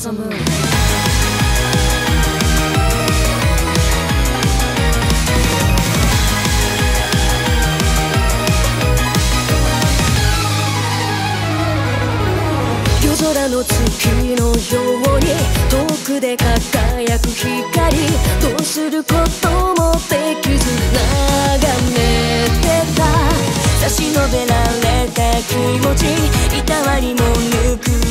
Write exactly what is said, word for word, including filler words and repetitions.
for the moon.「空の月のように遠くで輝く光」「どうすることもできず眺めてた」「差し伸べられた気持ちいたわりもぬく